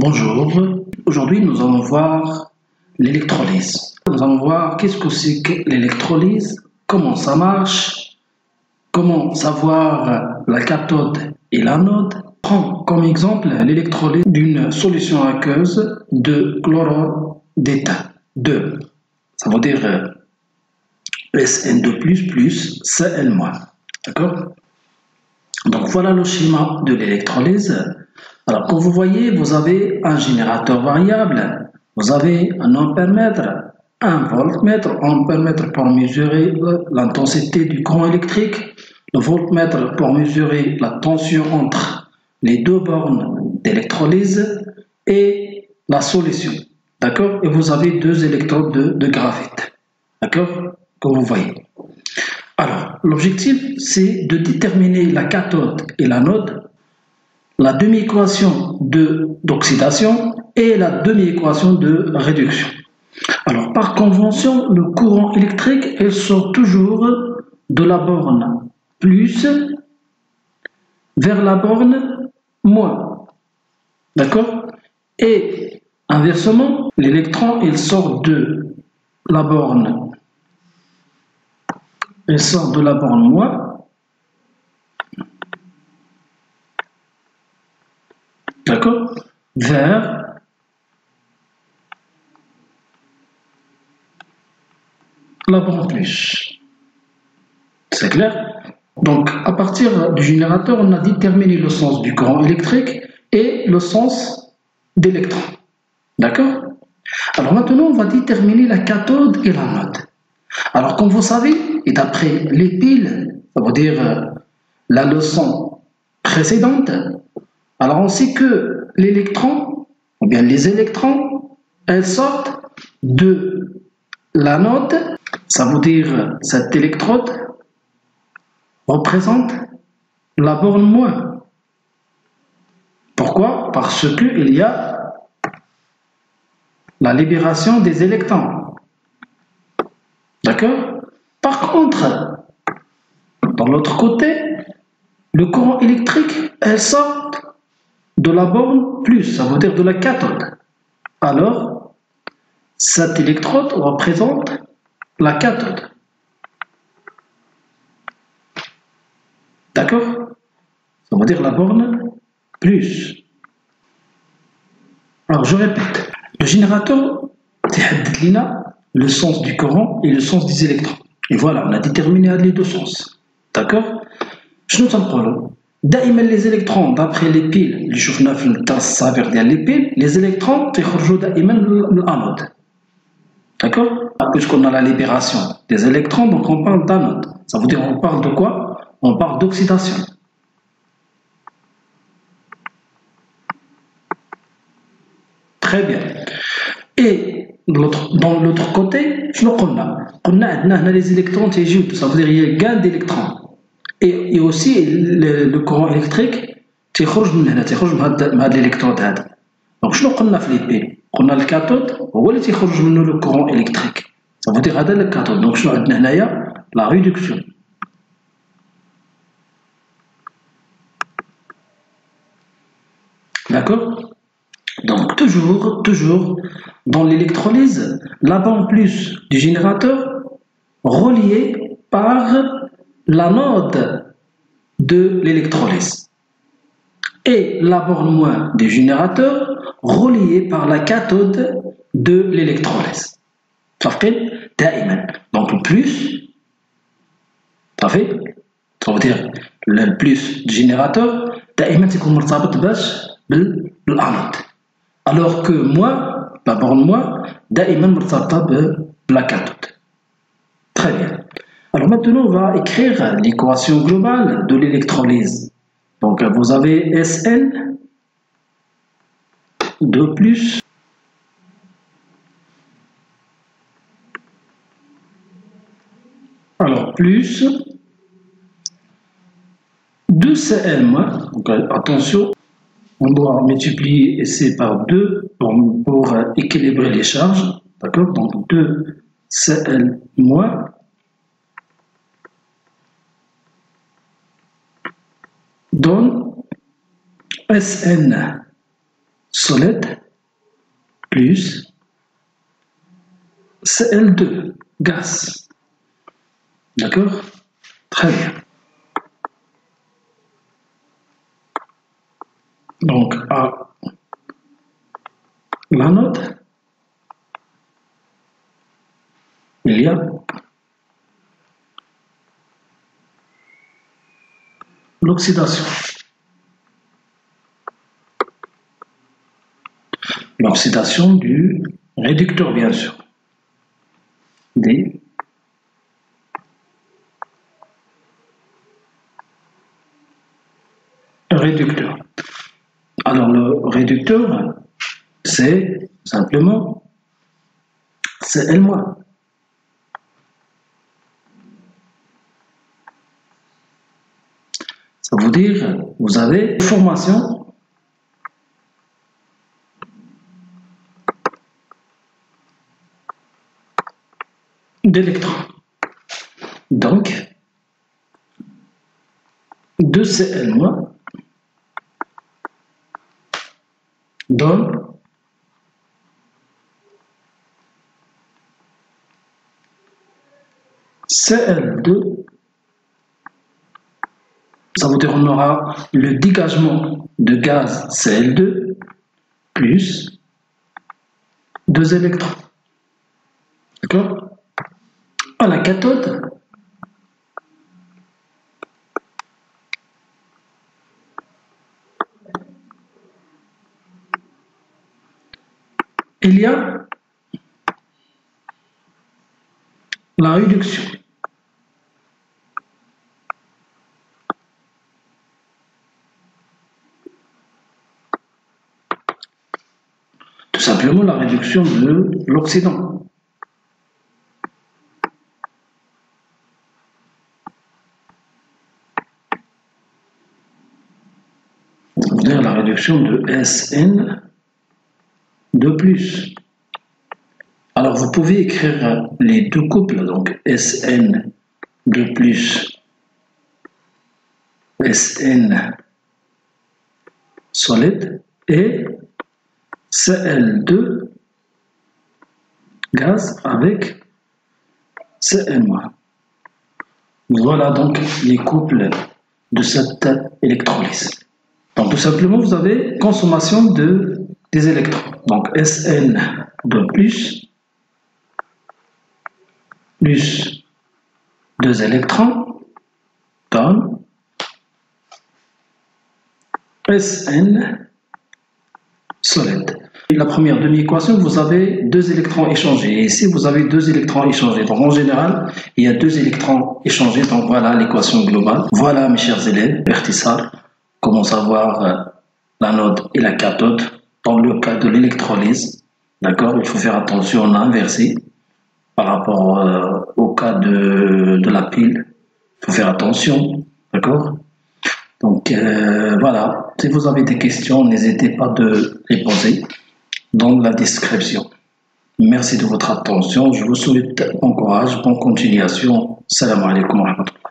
Bonjour, aujourd'hui nous allons voir l'électrolyse. Nous allons voir qu'est-ce que c'est que l'électrolyse, comment ça marche, comment savoir la cathode et l'anode. Prends comme exemple l'électrolyse d'une solution aqueuse de chlorure d'étain 2, ça veut dire SN2+, plus Cl-. D'accord? Donc voilà le schéma de l'électrolyse. Alors, comme vous voyez, vous avez un générateur variable, vous avez un ampèremètre, un voltmètre. Ampèremètre pour mesurer l'intensité du courant électrique, le voltmètre pour mesurer la tension entre les deux bornes d'électrolyse et la solution. D'accord? Et vous avez deux électrodes de graphite. D'accord? Comme vous voyez. Alors, l'objectif, c'est de déterminer la cathode et l'anode, la demi-équation d'oxydation et la demi-équation de réduction. Alors, par convention, le courant électrique, il sort toujours de la borne plus vers la borne moins. D'accord? Et inversement, l'électron, il sort de la borne moins vers la borne plus. C'est clair? Donc, à partir du générateur, on a déterminé le sens du courant électrique et le sens d'électron. D'accord? Alors maintenant, on va déterminer la cathode et l'anode. Alors, comme vous savez, et d'après les piles, ça veut dire la leçon précédente, alors on sait que l'électron, ou bien les électrons, elles sortent de l'anode, ça veut dire cette électrode représente la borne moins. Pourquoi? Parce qu'il y a la libération des électrons. D'accord? Par contre, dans l'autre côté, le courant électrique, elle sort de la borne plus, ça veut dire de la cathode. Alors, cette électrode représente la cathode. D'accord? Ça veut dire la borne plus. Alors, je répète. Le générateur, c'est le sens du courant et le sens des électrons. Et voilà, on a déterminé les deux sens. D'accord? Je nous en prends. دائما les électrons d'après les piles اللي شفنا في الدرس السابق ديال لي بيل les électrons تخرجوا دائما من الانود. D'accord? Puisqu'on a la libération des électrons, donc on parle d'anode. Ça veut dire on parle de quoi? On parle d'oxydation. Très bien. Et dans l'autre côté, شنو قلنا عندنا هنا les électrons تيجيو, ça veut dire il y a gain d'électrons. Et aussi le courant électrique تخرج من هنا, تخرج من هاد الالكترود هذا. دونك شنو قلنا في لي بي؟ قلنا الكاثود هو اللي تيخرج منه لو كورون الكتريك, ça veut dire هذا الكاثود. دونك شنو عندنا هنايا؟ لا ريدكسيون. D'accord? Donc toujours dans l'électrolyse, la borne plus du générateur reliée par l'anode de l'électrolyse et la borne moins du générateur reliée par la cathode de l'électrolyse. Ça fait daïman. Donc le plus, ça veut dire le plus du générateur, daïman c'est qu'on مرتبط باش بالanode. Alors que moins, la borne moins, daïman مرتبطة بلا cathode. Très bien. Alors maintenant, on va écrire l'équation globale de l'électrolyse. Donc vous avez SN2+, alors plus 2Cl-. Donc attention, on doit multiplier C par 2 pour équilibrer les charges. D'accord? Donc 2Cl- donne SN solide plus Cl2, gaz. D'accord? Très bien. Donc, à l'anode, il y a l'oxydation. L'oxydation du réducteur, bien sûr, des réducteurs. Alors le réducteur, c'est simplement Cl-. Ça veut dire, vous avez formation d'électrons. Donc, 2Cl- donne Cl2. Ça veut dire qu'on aura le dégagement de gaz Cl2 plus 2 électrons. D'accord? À la cathode, il y a la réduction. Tout simplement la réduction de l'oxydant. C'est-à-dire la réduction de SN de plus. Alors vous pouvez écrire les deux couples, donc SN de plus SN solide et Cl2 gaz avec Cl-. Voilà donc les couples de cette électrolyse. Donc tout simplement vous avez consommation des électrons. Donc Sn de plus 2 électrons donne Sn solide. Et la première demi-équation, vous avez 2 électrons échangés. Et ici, vous avez 2 électrons échangés. Donc en général, il y a 2 électrons échangés. Donc voilà l'équation globale. Voilà, mes chers élèves, Vertissal, comment savoir l'anode et la cathode. Dans le cas de l'électrolyse, d'accord, il faut faire attention à inverser par rapport au cas de la pile. Il faut faire attention, d'accord. Donc voilà, si vous avez des questions, n'hésitez pas de les poser dans la description. Merci de votre attention, je vous souhaite bon courage, bonne continuation. Salam alaikum wa rahmatullah.